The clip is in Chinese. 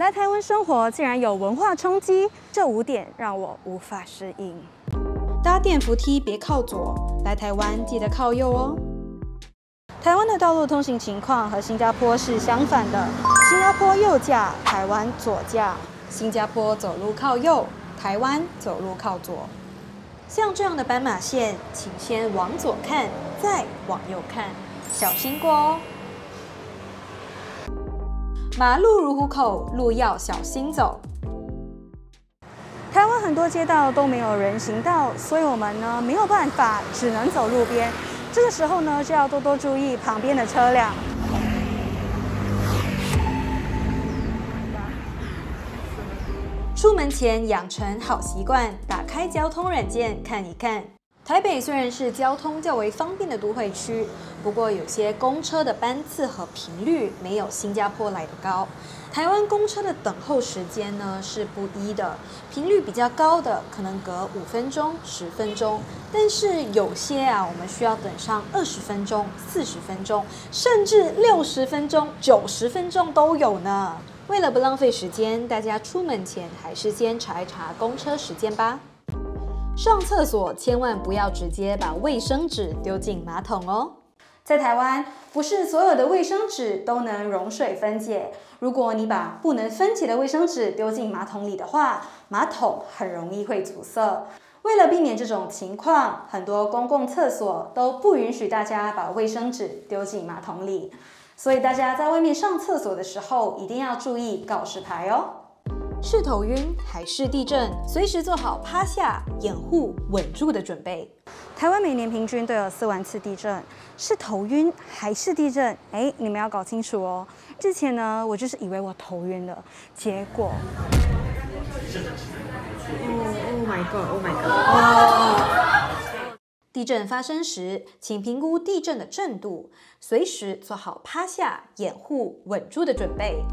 来台湾生活竟然有文化冲击，这5点让我无法适应。搭电扶梯别靠左，来台湾记得靠右哦。台湾的道路通行情况和新加坡是相反的，新加坡右驾，台湾左驾。新加坡走路靠右，台湾走路靠左。像这样的斑马线，请先往左看，再往右看，小心过哦。 马路如虎口，路要小心走。台湾很多街道都没有人行道，所以我们呢没有办法，只能走路边。这个时候呢就要多多注意旁边的车辆。出门前养成好习惯，打开交通软件看一看。台北虽然是交通较为方便的都会区。 不过，有些公车的班次和频率没有新加坡来得高。台湾公车的等候时间呢是不一的，频率比较高的可能隔5分钟、10分钟，但是有些我们需要等上20分钟、40分钟，甚至60分钟、90分钟都有呢。为了不浪费时间，大家出门前还是先查一查公车时间吧。上厕所千万不要直接把卫生纸丢进马桶哦。 在台湾，不是所有的卫生纸都能溶水分解。如果你把不能分解的卫生纸丢进马桶里的话，马桶很容易会阻塞。为了避免这种情况，很多公共厕所都不允许大家把卫生纸丢进马桶里。所以大家在外面上厕所的时候，一定要注意告示牌哦。是头晕还是地震，随时做好趴下、掩护、稳住的准备。 台湾每年平均都有4万次地震，是头晕还是地震？你们要搞清楚哦。之前呢，我就是以为我头晕了，结果 ，Oh my God！ 地震发生时，请评估地震的震度，随时做好趴下、掩护、稳住的准备。